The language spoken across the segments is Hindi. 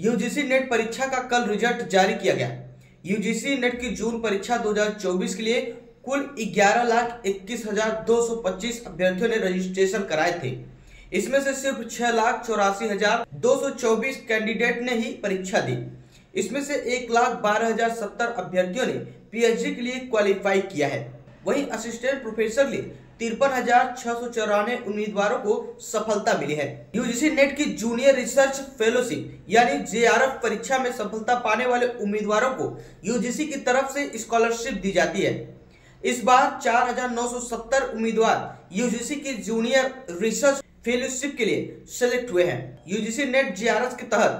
यूजीसी नेट परीक्षा का कल रिजल्ट जारी किया गया। यूजीसी नेट की जून परीक्षा 2024 के लिए कुल 11,21,225 अभ्यर्थियों ने रजिस्ट्रेशन कराए थे। इसमें से सिर्फ 6,84,224 कैंडिडेट ने ही परीक्षा दी। इसमें से 1,12,070 अभ्यर्थियों ने PhD के लिए क्वालिफाई किया है। वहीं असिस्टेंट प्रोफेसर लिए 53,694 उम्मीदवारों को सफलता मिली है। यूजीसी नेट की जूनियर रिसर्च फेलोशिप यानी JRF परीक्षा में सफलता पाने वाले उम्मीदवारों को यूजीसी की तरफ से स्कॉलरशिप दी जाती है। इस बार 4,970 उम्मीदवार यूजीसी की जूनियर रिसर्च फेलोशिप के लिए सेलेक्ट हुए हैं। यूजीसी नेट JRF के तहत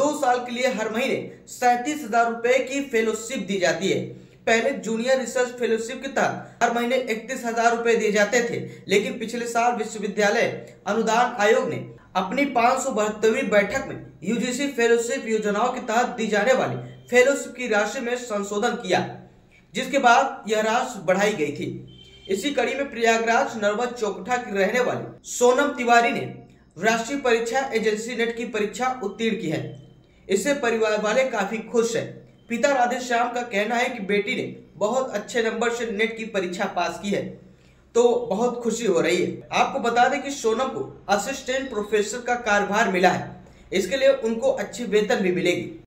2 साल के लिए हर महीने 37,000 रुपए की फेलोशिप दी जाती है। पहले जूनियर रिसर्च फेलोशिप के तहत हर महीने 31,000 रुपए दिए जाते थे, लेकिन पिछले साल विश्वविद्यालय अनुदान आयोग ने अपनी 572वीं बैठक में यूजीसी फेलोशिप योजनाओं के तहत दी जाने वाली फेलोशिप की राशि में संशोधन किया, जिसके बाद यह राशि बढ़ाई गई थी। इसी कड़ी में प्रयागराज नरवा चौकठा की रहने वाली सोनम तिवारी ने राष्ट्रीय परीक्षा एजेंसी नेट की परीक्षा उत्तीर्ण की है। इससे परिवार वाले काफी खुश हैं। पिता राधेश्याम का कहना है कि बेटी ने बहुत अच्छे नंबर से नेट की परीक्षा पास की है, तो बहुत खुशी हो रही है। आपको बता दें कि सोनम को असिस्टेंट प्रोफेसर का कार्यभार मिला है। इसके लिए उनको अच्छी वेतन भी मिलेगी।